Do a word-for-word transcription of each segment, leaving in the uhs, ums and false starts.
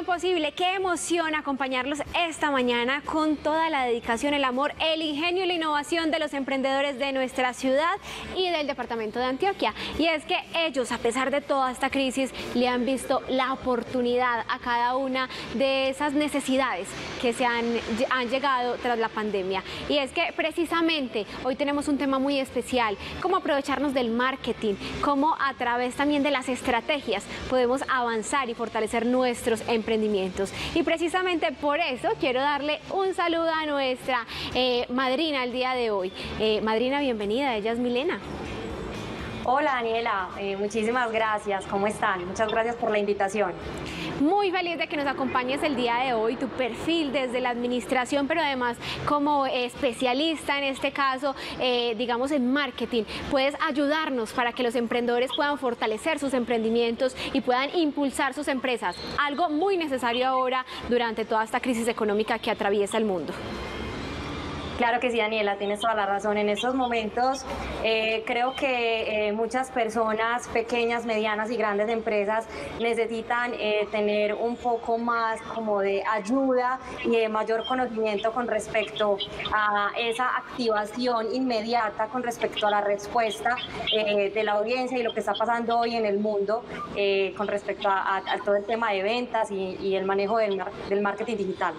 Misión Posible, qué emoción acompañarlos esta mañana con toda la dedicación, el amor, el ingenio y la innovación de los emprendedores de nuestra ciudad y del departamento de Antioquia. Y es que ellos, a pesar de toda esta crisis, le han visto la oportunidad a cada una de esas necesidades que se han, han llegado tras la pandemia. Y es que precisamente hoy tenemos un tema muy especial, cómo aprovecharnos del marketing, cómo a través también de las estrategias podemos avanzar y fortalecer nuestros emprendimientos. Y precisamente por eso quiero darle un saludo a nuestra eh, madrina el día de hoy. Eh, madrina, bienvenida, ella es Milena. Hola Daniela, eh, muchísimas gracias, ¿cómo están? Muchas gracias por la invitación. Muy feliz de que nos acompañes el día de hoy, tu perfil desde la administración, pero además como especialista en este caso, eh, digamos en marketing, puedes ayudarnos para que los emprendedores puedan fortalecer sus emprendimientos y puedan impulsar sus empresas, algo muy necesario ahora durante toda esta crisis económica que atraviesa el mundo. Claro que sí, Daniela, tienes toda la razón. En estos momentos eh, creo que eh, muchas personas, pequeñas, medianas y grandes empresas necesitan eh, tener un poco más como de ayuda y de mayor conocimiento con respecto a esa activación inmediata, con respecto a la respuesta eh, de la audiencia y lo que está pasando hoy en el mundo eh, con respecto a, a, a todo el tema de ventas y, y el manejo del, del marketing digital.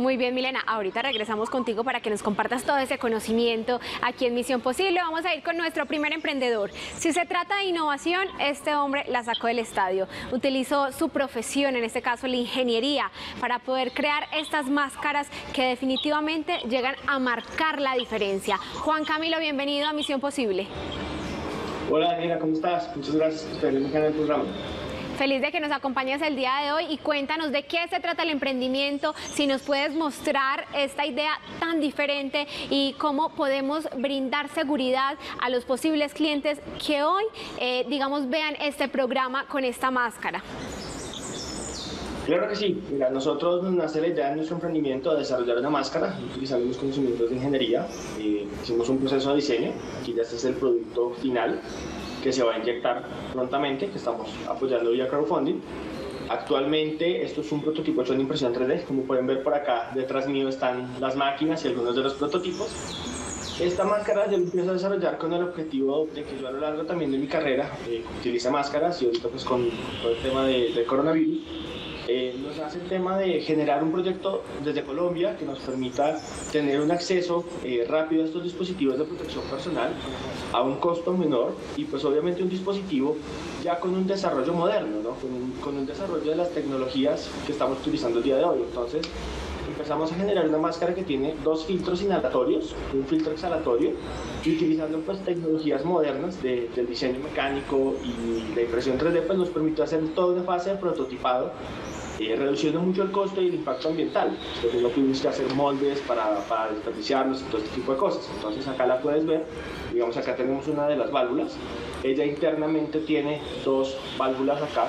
Muy bien, Milena, ahorita regresamos contigo para que nos compartas todo ese conocimiento aquí en Misión Posible. Vamos a ir con nuestro primer emprendedor. Si se trata de innovación, este hombre la sacó del estadio. Utilizó su profesión, en este caso la ingeniería, para poder crear estas máscaras que definitivamente llegan a marcar la diferencia. Juan Camilo, bienvenido a Misión Posible. Hola Daniela, ¿cómo estás? Muchas gracias por tenerme acá en el programa. Feliz de que nos acompañes el día de hoy y cuéntanos de qué se trata el emprendimiento, si nos puedes mostrar esta idea tan diferente y cómo podemos brindar seguridad a los posibles clientes que hoy, eh, digamos, vean este programa con esta máscara. Claro que sí. Mira, nosotros nos nace la idea en nuestro emprendimiento de desarrollar una máscara utilizando los conocimientos de ingeniería. Eh, hicimos un proceso de diseño, aquí ya este es el producto final que se va a inyectar prontamente, que estamos apoyando vía crowdfunding. Actualmente esto es un prototipo hecho en impresión tres D, como pueden ver por acá detrás mío están las máquinas y algunos de los prototipos. Esta máscara yo la empiezo a desarrollar con el objetivo de que yo a lo largo también de mi carrera eh, utilice máscaras y ahorita pues con todo el tema del de coronavirus eh, nos hace el tema de generar un proyecto desde Colombia que nos permita tener un acceso eh, rápido a estos dispositivos de protección personal a un costo menor y pues obviamente un dispositivo ya con un desarrollo moderno, ¿no? con, un, con un desarrollo de las tecnologías que estamos utilizando el día de hoy. Entonces empezamos a generar una máscara que tiene dos filtros inhalatorios, un filtro exhalatorio y utilizando pues tecnologías modernas de, del diseño mecánico y la impresión tres D pues nos permitió hacer toda una fase de prototipado eh, reduciendo mucho el costo y el impacto ambiental. Entonces no tuvimos que hacer moldes para, para desperdiciarnos y todo este tipo de cosas. Entonces acá la puedes ver, digamos acá tenemos una de las válvulas, ella internamente tiene dos válvulas acá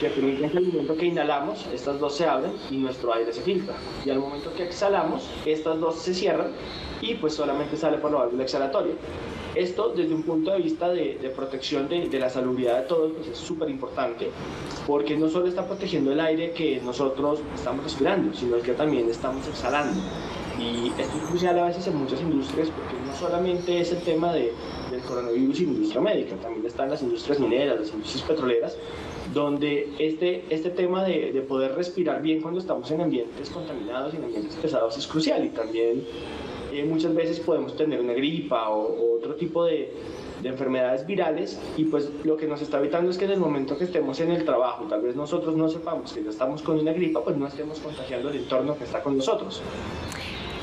que permiten que al momento que inhalamos, estas dos se abren y nuestro aire se filtra. Y al momento que exhalamos, estas dos se cierran y pues solamente sale por la válvula exhalatoria. Esto desde un punto de vista de, de protección de, de la salubridad de todos pues es súper importante porque no solo está protegiendo el aire que nosotros estamos respirando, sino que también estamos exhalando. Y esto es crucial a veces en muchas industrias porque no solamente es el tema de, del coronavirus y industria médica, también están las industrias mineras, las industrias petroleras, donde este, este tema de, de poder respirar bien cuando estamos en ambientes contaminados y en ambientes pesados es crucial y también eh, muchas veces podemos tener una gripa o, o otro tipo de, de enfermedades virales y pues lo que nos está evitando es que en el momento que estemos en el trabajo, tal vez nosotros no sepamos que ya estamos con una gripa, pues no estemos contagiando el entorno que está con nosotros.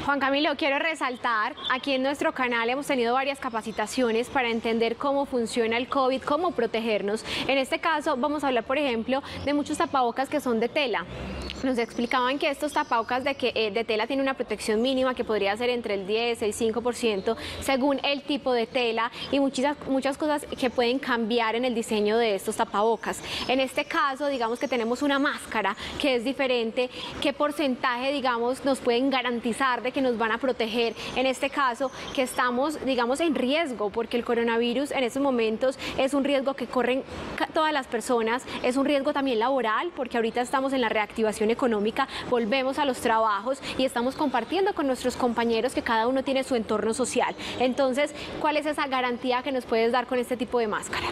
Juan Camilo, quiero resaltar, aquí en nuestro canal hemos tenido varias capacitaciones para entender cómo funciona el COVID, cómo protegernos. En este caso vamos a hablar, por ejemplo, de muchos tapabocas que son de tela. Nos explicaban que estos tapabocas de, que, eh, de tela tienen una protección mínima que podría ser entre el diez y el cinco por ciento según el tipo de tela y muchas, muchas cosas que pueden cambiar en el diseño de estos tapabocas. En este caso, digamos que tenemos una máscara que es diferente. ¿Qué porcentaje, digamos, nos pueden garantizar de que nos van a proteger? En este caso, que estamos, digamos, en riesgo, porque el coronavirus en estos momentos es un riesgo que corren todas las personas, es un riesgo también laboral, porque ahorita estamos en la reactivación económica, volvemos a los trabajos y estamos compartiendo con nuestros compañeros que cada uno tiene su entorno social. Entonces, ¿cuál es esa garantía que nos puedes dar con este tipo de máscara?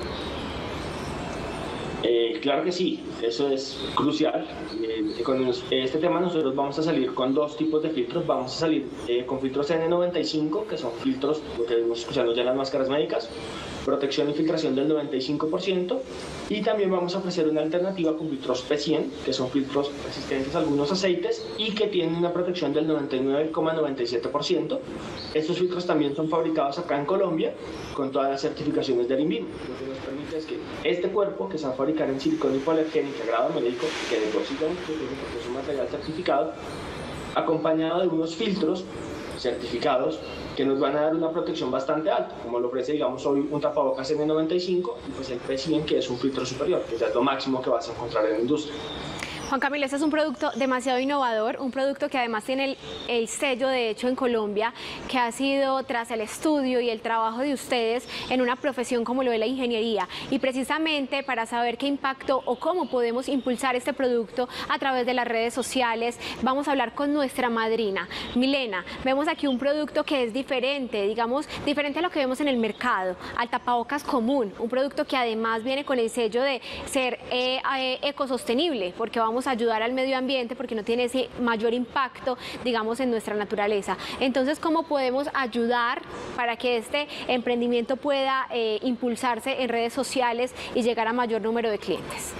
Eh, claro que sí, eso es crucial. Eh, con este tema nosotros vamos a salir con dos tipos de filtros. Vamos a salir eh, con filtros N noventa y cinco, que son filtros, lo que venimos usando ya en las máscaras médicas, protección y filtración del noventa y cinco por ciento, y también vamos a ofrecer una alternativa con filtros P cien, que son filtros resistentes a algunos aceites y que tienen una protección del noventa y nueve coma noventa y siete por ciento. Estos filtros también son fabricados acá en Colombia con todas las certificaciones del INVIMA. Lo que nos permite es que este cuerpo, que se va a fabricar en silicona y poliargénica grado médico, que deposita porque es un material certificado, acompañado de unos filtros certificados que nos van a dar una protección bastante alta, como lo ofrece, digamos, hoy un tapabocas N noventa y cinco y pues el P cien, que es un filtro superior, que ya es lo máximo que vas a encontrar en la industria. Juan Camilo, este es un producto demasiado innovador, un producto que además tiene el, el sello de hecho en Colombia, que ha sido tras el estudio y el trabajo de ustedes en una profesión como lo de la ingeniería. Y precisamente para saber qué impacto o cómo podemos impulsar este producto a través de las redes sociales, vamos a hablar con nuestra madrina, Milena. Vemos aquí un producto que es diferente, digamos, diferente a lo que vemos en el mercado, al tapabocas común, un producto que además viene con el sello de ser eh, eh, ecosostenible, porque vamos a ayudar al medio ambiente, porque no tiene ese mayor impacto, digamos, en nuestra naturaleza. Entonces, ¿cómo podemos ayudar para que este emprendimiento pueda eh, impulsarse en redes sociales y llegar a mayor número de clientes?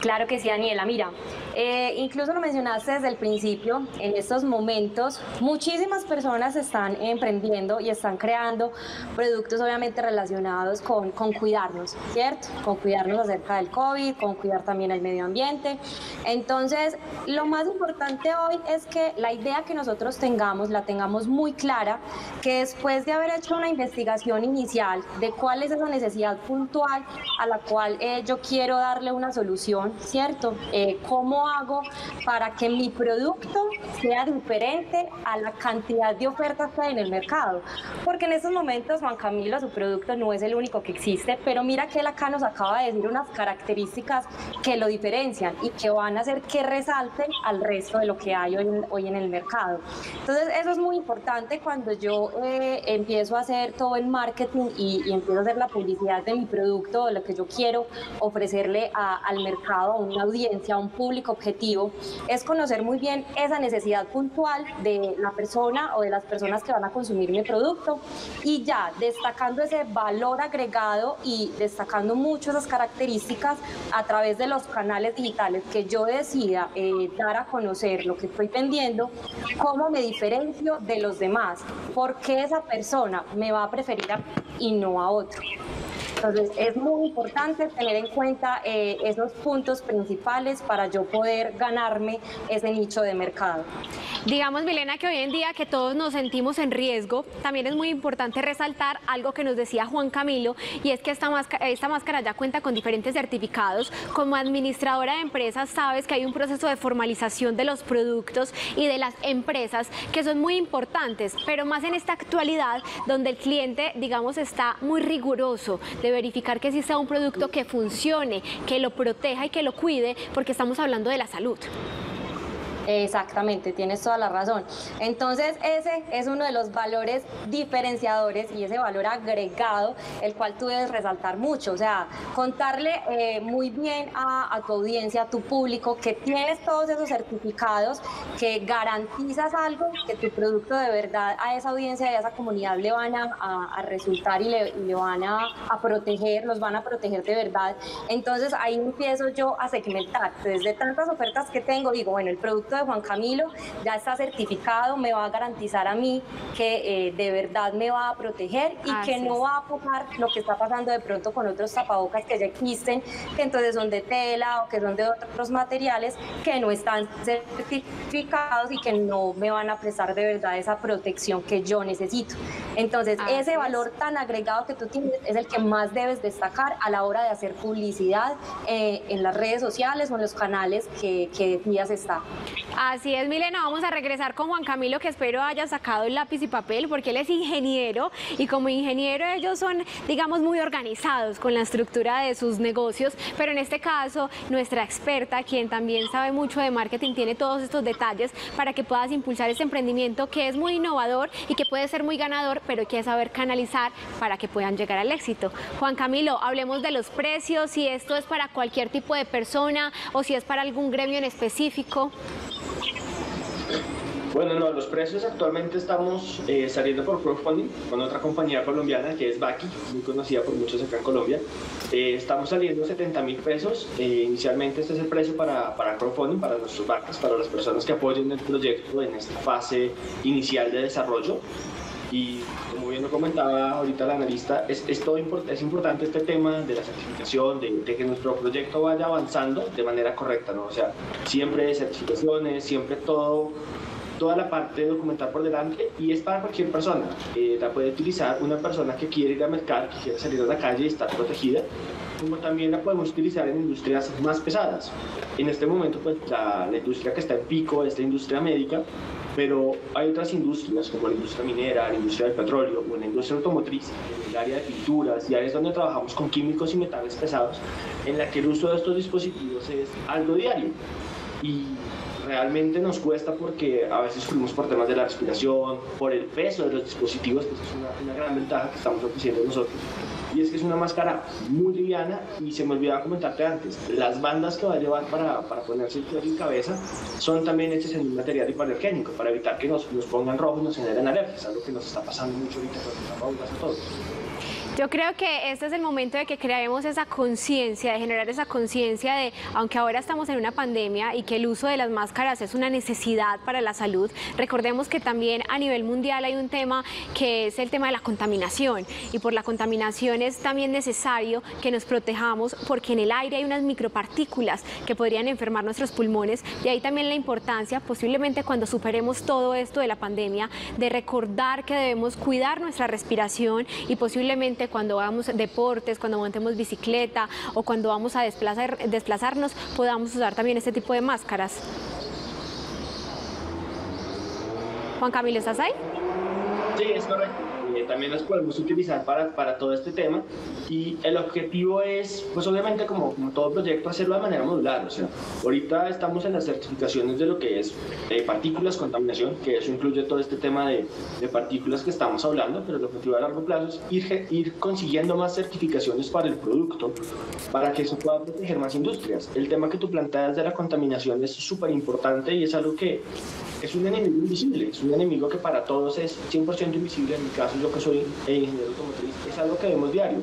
Claro que sí, Daniela. Mira, eh, incluso lo mencionaste desde el principio, en estos momentos muchísimas personas están emprendiendo y están creando productos obviamente relacionados con, con cuidarnos, ¿cierto? Con cuidarnos acerca del COVID, con cuidar también el medio ambiente. Entonces, lo más importante hoy es que la idea que nosotros tengamos, la tengamos muy clara, que después de haber hecho una investigación inicial de cuál es esa necesidad puntual a la cual eh, yo quiero darle una solución, ¿cierto? Eh, ¿Cómo hago para que mi producto sea diferente a la cantidad de ofertas que hay en el mercado? Porque en estos momentos, Juan Camilo, su producto no es el único que existe, pero mira que él acá nos acaba de decir unas características que lo diferencian y que van a hacer que resalten al resto de lo que hay hoy, hoy en el mercado. Entonces, eso es muy importante cuando yo eh, empiezo a hacer todo el marketing y, y empiezo a hacer la publicidad de mi producto, de lo que yo quiero ofrecerle a, al mercado, a una audiencia, a un público objetivo, es conocer muy bien esa necesidad puntual de la persona o de las personas que van a consumir mi producto, y ya destacando ese valor agregado y destacando mucho esas características a través de los canales digitales que yo decida eh, dar a conocer lo que estoy vendiendo, cómo me diferencio de los demás, por qué esa persona me va a preferir a mí y no a otro. Entonces, es muy importante tener en cuenta eh, esos puntos principales para yo poder ganarme ese nicho de mercado. Digamos, Milena, que hoy en día que todos nos sentimos en riesgo, también es muy importante resaltar algo que nos decía Juan Camilo, y es que esta máscara, esta máscara ya cuenta con diferentes certificados. Como administradora de empresas sabes que hay un proceso de formalización de los productos y de las empresas que son muy importantes, pero más en esta actualidad donde el cliente, digamos, está muy riguroso de verificar que sí sea un producto que funcione, que lo proteja y que lo cuide, porque estamos hablando de la salud. Exactamente, tienes toda la razón. Entonces, ese es uno de los valores diferenciadores y ese valor agregado, el cual tú debes resaltar mucho. O sea, contarle eh, muy bien a, a tu audiencia, a tu público, que tienes todos esos certificados, que garantizas algo, que tu producto de verdad a esa audiencia y a esa comunidad le van a, a, a resultar y le, y le van a, a proteger, los van a proteger de verdad. Entonces, ahí empiezo yo a segmentar. Desde tantas ofertas que tengo, digo, bueno, el producto caso de Juan Camilo ya está certificado, me va a garantizar a mí que eh, de verdad me va a proteger y así que no es. Va a apoyar lo que está pasando de pronto con otros tapabocas que ya existen, que entonces son de tela o que son de otros materiales que no están certificados y que no me van a prestar de verdad esa protección que yo necesito. Entonces, así ese es. Valor tan agregado que tú tienes es el que más debes destacar a la hora de hacer publicidad eh, en las redes sociales o en los canales que, que días está. Así es, Milena, vamos a regresar con Juan Camilo, que espero haya sacado el lápiz y papel, porque él es ingeniero y como ingeniero ellos son, digamos, muy organizados con la estructura de sus negocios, pero en este caso nuestra experta, quien también sabe mucho de marketing, tiene todos estos detalles para que puedas impulsar este emprendimiento que es muy innovador y que puede ser muy ganador, pero hay que saber canalizar para que puedan llegar al éxito. Juan Camilo, hablemos de los precios, si esto es para cualquier tipo de persona o si es para algún gremio en específico. Bueno, no, los precios actualmente estamos eh, saliendo por crowdfunding con otra compañía colombiana que es Vaki, muy conocida por muchos acá en Colombia. Eh, estamos saliendo setenta mil pesos. Eh, inicialmente este es el precio para, para crowdfunding, para nuestros backers, para las personas que apoyen el proyecto en esta fase inicial de desarrollo. Y como bien lo comentaba ahorita la analista, es, es, todo import, es importante este tema de la certificación, de, de que nuestro proyecto vaya avanzando de manera correcta, ¿no? O sea, siempre certificaciones, siempre todo, toda la parte de documentar por delante, y es para cualquier persona. Eh, la puede utilizar una persona que quiere ir a mercar, que quiere salir a la calle y estar protegida, como también la podemos utilizar en industrias más pesadas. En este momento, pues, la, la industria que está en pico es la industria médica, pero hay otras industrias como la industria minera, la industria del petróleo o la industria automotriz, en el área de pinturas y áreas donde trabajamos con químicos y metales pesados, en la que el uso de estos dispositivos es algo diario. Y realmente nos cuesta porque a veces fuimos por temas de la respiración, por el peso de los dispositivos, que es una, una gran ventaja que estamos ofreciendo nosotros. Y es que es una máscara muy liviana, y se me olvidaba comentarte antes, las bandas que va a llevar para, para ponerse en cabeza son también hechas en un material hipoalergénico para evitar que nos, nos pongan rojos y nos generen alergias, algo que nos está pasando mucho ahorita con las a todos. Yo creo que este es el momento de que creemos esa conciencia, de generar esa conciencia de, aunque ahora estamos en una pandemia y que el uso de las máscaras es una necesidad para la salud, recordemos que también a nivel mundial hay un tema que es el tema de la contaminación, y por la contaminación es también necesario que nos protejamos porque en el aire hay unas micropartículas que podrían enfermar nuestros pulmones, de ahí también la importancia, posiblemente cuando superemos todo esto de la pandemia, de recordar que debemos cuidar nuestra respiración, y posiblemente cuando hagamos deportes, cuando montemos bicicleta o cuando vamos a desplazar, desplazarnos, podamos usar también este tipo de máscaras. Juan Camilo, ¿estás ahí? Sí, es correcto. También las podemos utilizar para, para todo este tema, y el objetivo es, pues obviamente como, como todo proyecto, hacerlo de manera modular. O sea, ahorita estamos en las certificaciones de lo que es eh, partículas, contaminación, que eso incluye todo este tema de, de partículas que estamos hablando, pero el objetivo a largo plazo es ir, ir consiguiendo más certificaciones para el producto, para que eso pueda proteger más industrias. El tema que tú planteas de la contaminación es súper importante, y es algo que es un enemigo invisible, es un enemigo que para todos es cien por ciento invisible. En mi caso, yo que soy ingeniero automotriz, es algo que vemos diario.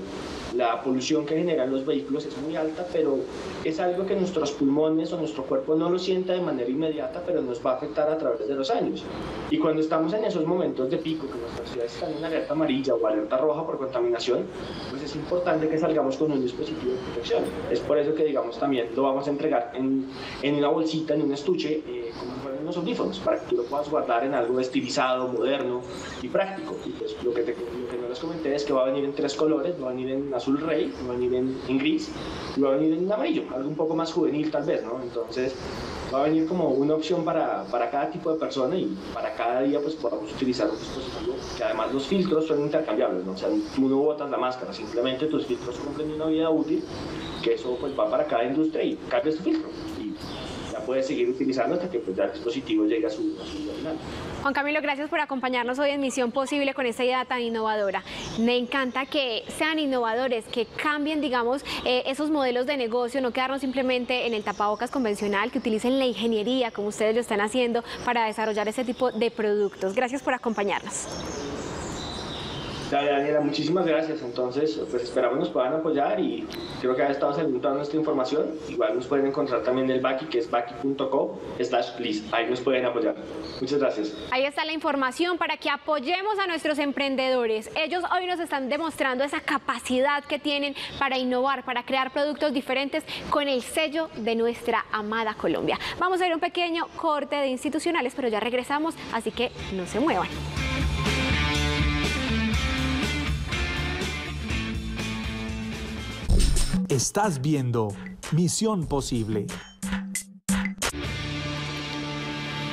La polución que generan los vehículos es muy alta, pero es algo que nuestros pulmones o nuestro cuerpo no lo sienta de manera inmediata, pero nos va a afectar a través de los años. Y cuando estamos en esos momentos de pico, que nuestras ciudades están en alerta amarilla o alerta roja por contaminación, pues es importante que salgamos con un dispositivo de protección. Es por eso que, digamos, también lo vamos a entregar en, en una bolsita, en un estuche, eh, como unos audífonos, para que tú lo puedas guardar en algo estilizado, moderno y práctico. Y pues lo que, te, lo que no les comenté es que va a venir en tres colores, va a venir en azul rey, va a venir en, en gris y va a venir en amarillo, algo un poco más juvenil tal vez, ¿no? Entonces va a venir como una opción para, para cada tipo de persona, y para cada día pues podamos utilizar un dispositivo, que además los filtros son intercambiables, ¿no? O sea, tú no botas la máscara, simplemente tus filtros cumplen una vida útil, que eso pues va para cada industria, y cambias tu filtro y la puedes seguir utilizando hasta que pues, ya el dispositivo llegue a su, a su final. Juan Camilo, gracias por acompañarnos hoy en Misión Posible con esta idea tan innovadora. Me encanta que sean innovadores, que cambien, digamos, eh, esos modelos de negocio, no quedarnos simplemente en el tapabocas convencional, que utilicen la ingeniería, como ustedes lo están haciendo, para desarrollar este tipo de productos. Gracias por acompañarnos. Dale, Daniela, muchísimas gracias. Entonces, pues esperamos nos puedan apoyar y creo que ha estado solicitando esta información. Igual nos pueden encontrar también en el Vaki, que es vaki punto co slash please. Ahí nos pueden apoyar. Muchas gracias. Ahí está la información para que apoyemos a nuestros emprendedores. Ellos hoy nos están demostrando esa capacidad que tienen para innovar, para crear productos diferentes con el sello de nuestra amada Colombia. Vamos a ir a un pequeño corte de institucionales, pero ya regresamos, así que no se muevan. Estás viendo Misión Posible.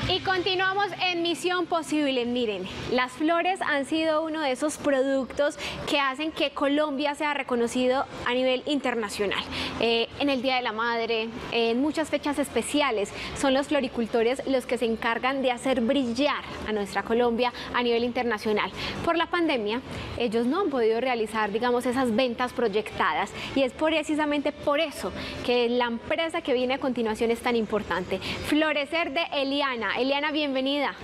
Y continuamos en Misión Posible. Miren, las flores han sido uno de esos productos que hacen que Colombia sea reconocido a nivel internacional. Eh, en el Día de la Madre, en muchas fechas especiales, son los floricultores los que se encargan de hacer brillar a nuestra Colombia a nivel internacional. Por la pandemia, ellos no han podido realizar, digamos, esas ventas proyectadas, y es precisamente por eso que la empresa que viene a continuación es tan importante. Florecer, de Eliana. Eliana, bienvenida.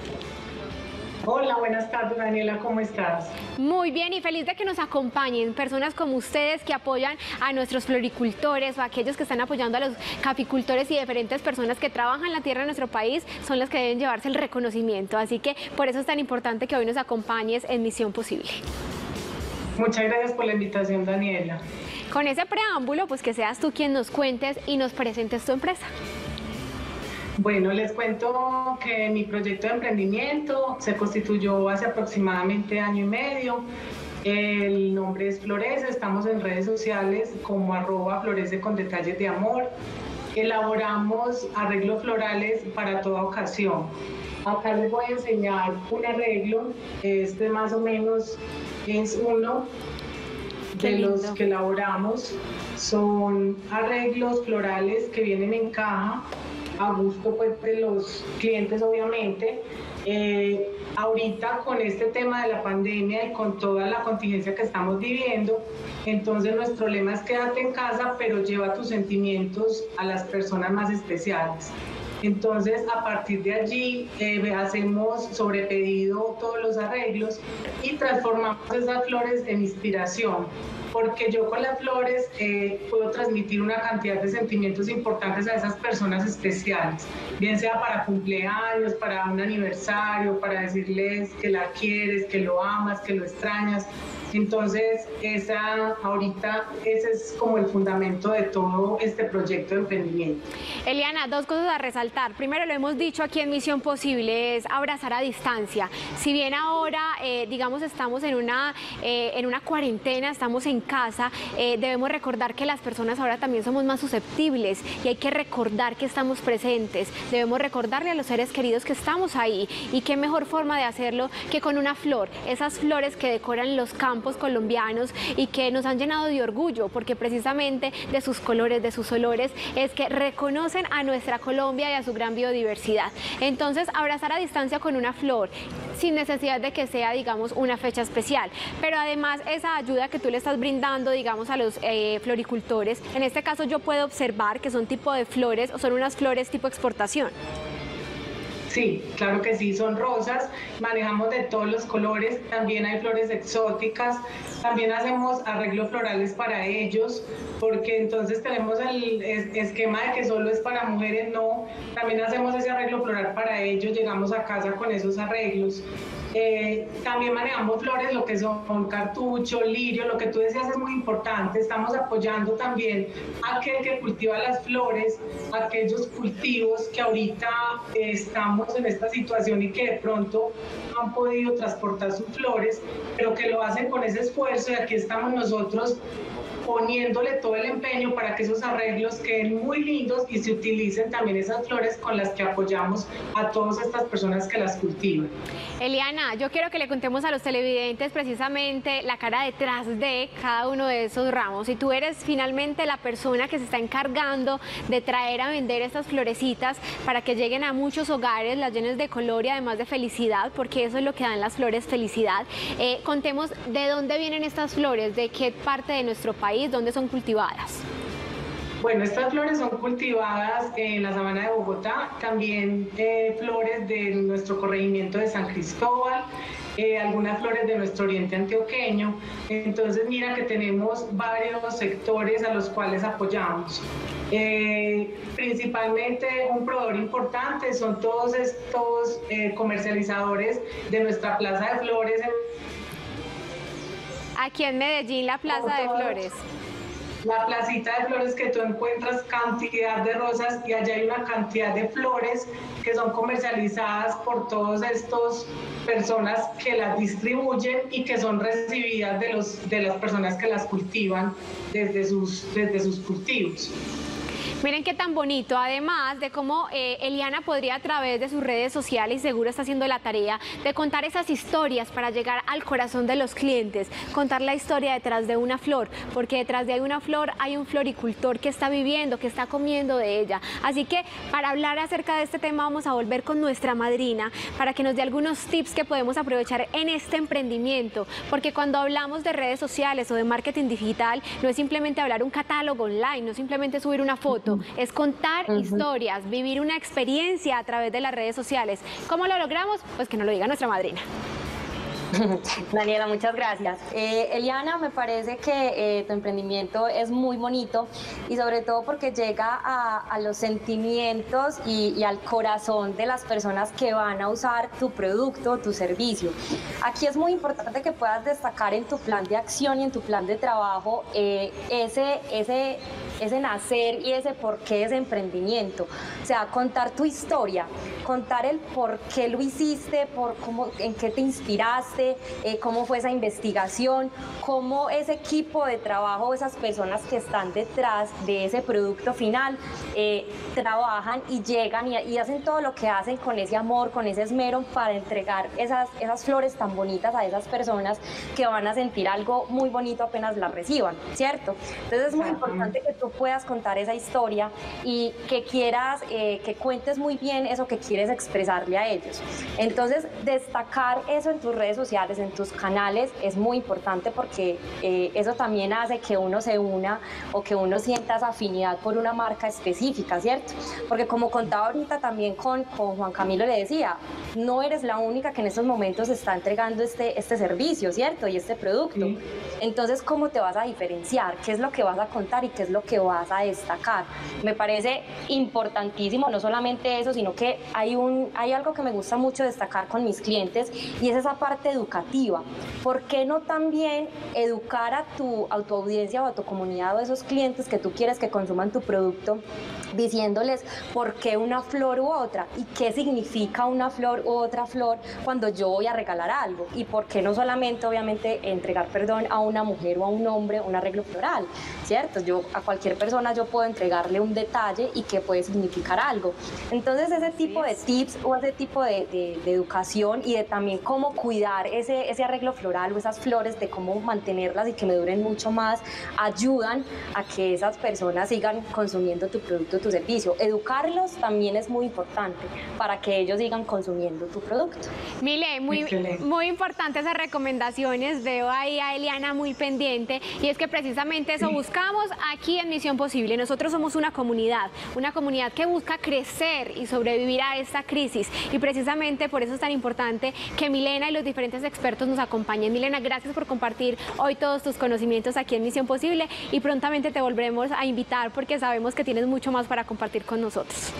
Hola, buenas tardes, Daniela, ¿cómo estás? Muy bien, y feliz de que nos acompañen personas como ustedes que apoyan a nuestros floricultores o a aquellos que están apoyando a los caficultores y diferentes personas que trabajan la tierra de nuestro país, son las que deben llevarse el reconocimiento. Así que por eso es tan importante que hoy nos acompañes en Misión Posible. Muchas gracias por la invitación, Daniela. Con ese preámbulo, pues que seas tú quien nos cuentes y nos presentes tu empresa. Bueno, les cuento que mi proyecto de emprendimiento se constituyó hace aproximadamente año y medio. El nombre es Florece, estamos en redes sociales como arroba Florece con detalles de amor. Elaboramos arreglos florales para toda ocasión. Acá les voy a enseñar un arreglo, este más o menos es uno de los que elaboramos. Son arreglos florales que vienen en caja, a gusto pues de los clientes, obviamente. Eh, ahorita con este tema de la pandemia y con toda la contingencia que estamos viviendo, entonces nuestro lema es quédate en casa, pero lleva tus sentimientos a las personas más especiales. Entonces, a partir de allí, eh, hacemos sobre pedido todos los arreglos y transformamos esas flores en inspiración, porque yo con las flores eh, puedo transmitir una cantidad de sentimientos importantes a esas personas especiales, bien sea para cumpleaños, para un aniversario, para decirles que la quieres, que lo amas, que lo extrañas. Entonces, esa, ahorita ese es como el fundamento de todo este proyecto de emprendimiento. Eliana, dos cosas a resaltar. Primero, lo hemos dicho aquí en Misión Posible, es abrazar a distancia. Si bien ahora, eh, digamos, estamos en una, eh, en una cuarentena, estamos en casa, eh, debemos recordar que las personas ahora también somos más susceptibles y hay que recordar que estamos presentes. Debemos recordarle a los seres queridos que estamos ahí, y qué mejor forma de hacerlo que con una flor, esas flores que decoran los campos colombianos y que nos han llenado de orgullo, porque precisamente de sus colores, de sus olores, es que reconocen a nuestra Colombia y a su gran biodiversidad. Entonces, abrazar a distancia con una flor, sin necesidad de que sea, digamos, una fecha especial, pero además esa ayuda que tú le estás brindando, digamos, a los eh, floricultores. En este caso yo puedo observar que son tipo de flores, o son unas flores tipo exportación. Sí, claro que sí, son rosas, manejamos de todos los colores, también hay flores exóticas, también hacemos arreglos florales para ellos, porque entonces tenemos el esquema de que solo es para mujeres, no, también hacemos ese arreglo floral para ellos, llegamos a casa con esos arreglos. Eh, también manejamos flores, lo que son cartucho, lirio, lo que tú decías es muy importante, estamos apoyando también a aquel que cultiva las flores, aquellos cultivos que ahorita eh, estamos en esta situación y que de pronto no han podido transportar sus flores, pero que lo hacen con ese esfuerzo, y aquí estamos nosotros poniéndole todo el empeño para que esos arreglos queden muy lindos y se utilicen también esas flores con las que apoyamos a todas estas personas que las cultivan. Eliana, yo quiero que le contemos a los televidentes precisamente la cara detrás de cada uno de esos ramos, y tú eres finalmente la persona que se está encargando de traer a vender estas florecitas para que lleguen a muchos hogares, las llenes de color y además de felicidad, porque eso es lo que dan las flores, felicidad. Eh, contemos de dónde vienen estas flores, de qué parte de nuestro país, ¿dónde son cultivadas? Bueno, estas flores son cultivadas en la sabana de Bogotá, también eh, flores de nuestro corregimiento de San Cristóbal, eh, algunas flores de nuestro oriente antioqueño. Entonces mira que tenemos varios sectores a los cuales apoyamos. Eh, principalmente un proveedor importante son todos estos eh, comercializadores de nuestra plaza de flores. Aquí en Medellín, la plaza de flores. La placita de flores, que tú encuentras cantidad de rosas y allá hay una cantidad de flores que son comercializadas por todas estas personas que las distribuyen y que son recibidas de, los, de las personas que las cultivan desde sus, desde sus cultivos. Miren qué tan bonito, además de cómo eh, Eliana podría a través de sus redes sociales, y seguro está haciendo la tarea, de contar esas historias para llegar al corazón de los clientes, contar la historia detrás de una flor, porque detrás de una flor hay un floricultor que está viviendo, que está comiendo de ella. Así que para hablar acerca de este tema vamos a volver con nuestra madrina para que nos dé algunos tips que podemos aprovechar en este emprendimiento, porque cuando hablamos de redes sociales o de marketing digital no es simplemente hablar un catálogo online, no es simplemente subir una foto, es contar uh-huh. historias, vivir una experiencia a través de las redes sociales. ¿Cómo lo logramos? Pues que nos lo diga nuestra madrina. Daniela, muchas gracias. Eh, Eliana, me parece que eh, tu emprendimiento es muy bonito y sobre todo porque llega a, a los sentimientos y, y al corazón de las personas que van a usar tu producto, tu servicio. Aquí es muy importante que puedas destacar en tu plan de acción y en tu plan de trabajo eh, ese, ese, ese nacer y ese porqué de ese emprendimiento. O sea, contar tu historia, contar el por qué lo hiciste, por cómo, en qué te inspiraste, Eh, cómo fue esa investigación, cómo ese equipo de trabajo, esas personas que están detrás de ese producto final, eh, trabajan y llegan y, y hacen todo lo que hacen con ese amor, con ese esmero para entregar esas, esas flores tan bonitas a esas personas que van a sentir algo muy bonito apenas las reciban, ¿cierto? Entonces es muy importante que tú puedas contar esa historia y que quieras, eh, que cuentes muy bien eso que quieres expresarle a ellos. Entonces destacar eso en tus redes sociales, en tus canales, es muy importante porque eh, eso también hace que uno se una o que uno sienta esa afinidad por una marca específica, ¿cierto? Porque como contaba ahorita también con, con Juan Camilo, le decía, no eres la única que en estos momentos está entregando este, este servicio, ¿cierto? Y este producto. Sí. Entonces, ¿cómo te vas a diferenciar? ¿Qué es lo que vas a contar y qué es lo que vas a destacar? Me parece importantísimo, no solamente eso, sino que hay, un, hay algo que me gusta mucho destacar con mis clientes y es esa parte educativa. ¿Por qué no también educar a tu, a tu audiencia o a tu comunidad o a esos clientes que tú quieres que consuman tu producto, diciéndoles por qué una flor u otra y qué significa una flor u otra flor cuando yo voy a regalar algo? Y por qué no solamente, obviamente, entregar, perdón, a una mujer o a un hombre un arreglo floral, ¿cierto? Yo, a cualquier persona yo puedo entregarle un detalle y que puede significar algo. Entonces ese tipo de tips o ese tipo de, de, de educación y de también cómo cuidar Ese, ese arreglo floral o esas flores, de cómo mantenerlas y que me duren mucho más, ayudan a que esas personas sigan consumiendo tu producto, tu servicio. Educarlos también es muy importante para que ellos sigan consumiendo tu producto. Mile, muy, muy importante esas recomendaciones, veo ahí a Eliana muy pendiente, y es que precisamente eso buscamos aquí en Misión Posible. Nosotros somos una comunidad, una comunidad que busca crecer y sobrevivir a esta crisis, y precisamente por eso es tan importante que Milena y los diferentes expertos nos acompañen. Milena, gracias por compartir hoy todos tus conocimientos aquí en Misión Posible y prontamente te volveremos a invitar porque sabemos que tienes mucho más para compartir con nosotros.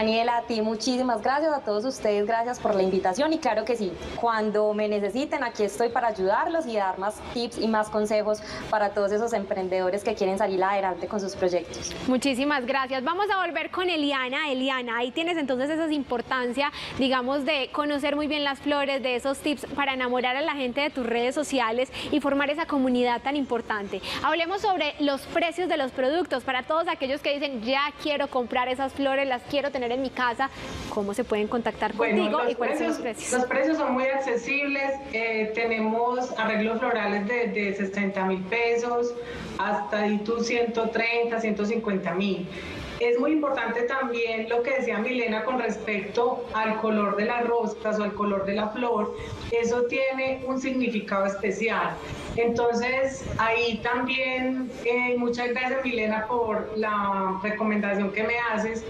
Daniela, a ti muchísimas gracias, a todos ustedes gracias por la invitación y claro que sí, cuando me necesiten aquí estoy para ayudarlos y dar más tips y más consejos para todos esos emprendedores que quieren salir adelante con sus proyectos. Muchísimas gracias. Vamos a volver con Eliana. Eliana, ahí tienes entonces esa importancia, digamos, de conocer muy bien las flores, de esos tips para enamorar a la gente de tus redes sociales y formar esa comunidad tan importante. Hablemos sobre los precios de los productos para todos aquellos que dicen ya quiero comprar esas flores, las quiero tener tener en mi casa. ¿Cómo se pueden contactar contigo? Bueno, y cuáles precios, son los precios? Los precios son muy accesibles, eh, tenemos arreglos florales de, de sesenta mil pesos hasta ciento treinta, ciento cincuenta mil. Es muy importante también lo que decía Milena con respecto al color de las rosas o al color de la flor, eso tiene un significado especial. Entonces ahí también, eh, muchas gracias Milena por la recomendación que me haces,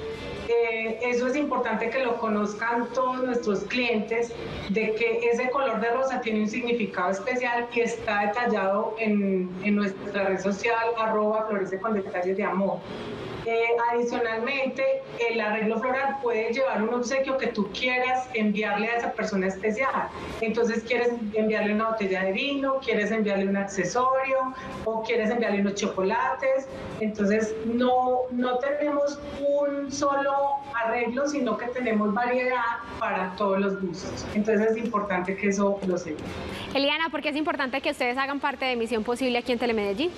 Eh, eso es importante que lo conozcan todos nuestros clientes, de que ese color de rosa tiene un significado especial y está detallado en, en nuestra red social, arroba Florece con detalles de amor. Eh, adicionalmente, el arreglo floral puede llevar un obsequio que tú quieras enviarle a esa persona especial. Entonces, quieres enviarle una botella de vino, quieres enviarle un accesorio o quieres enviarle unos chocolates. Entonces, no, no tenemos un solo arreglo, sino que tenemos variedad para todos los gustos. Entonces, es importante que eso lo sepan. Eliana, ¿por qué es importante que ustedes hagan parte de Misión Posible aquí en Telemedellín?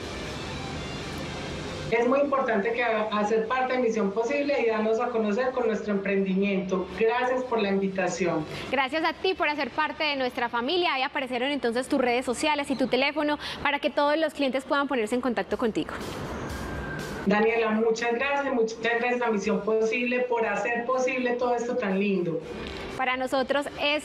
Es muy importante que hacer parte de Misión Posible y darnos a conocer con nuestro emprendimiento. Gracias por la invitación. Gracias a ti por hacer parte de nuestra familia. Ahí aparecieron entonces tus redes sociales y tu teléfono para que todos los clientes puedan ponerse en contacto contigo. Daniela, muchas gracias, muchas gracias a Misión Posible por hacer posible todo esto tan lindo. Para nosotros es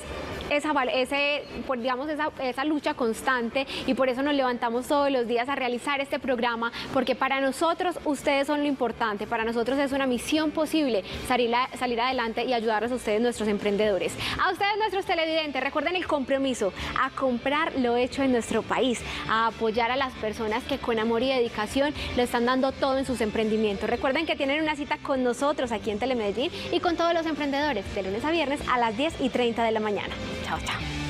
esa, ese, digamos, esa, esa lucha constante y por eso nos levantamos todos los días a realizar este programa, porque para nosotros ustedes son lo importante, para nosotros es una misión posible salir, a, salir adelante y ayudarles a ustedes, nuestros emprendedores. A ustedes, nuestros televidentes, recuerden el compromiso a comprar lo hecho en nuestro país, a apoyar a las personas que con amor y dedicación lo están dando todo en sus emprendimientos. Recuerden que tienen una cita con nosotros aquí en Telemedellín y con todos los emprendedores de lunes a viernes a las diez y treinta de la mañana. Chao, chao.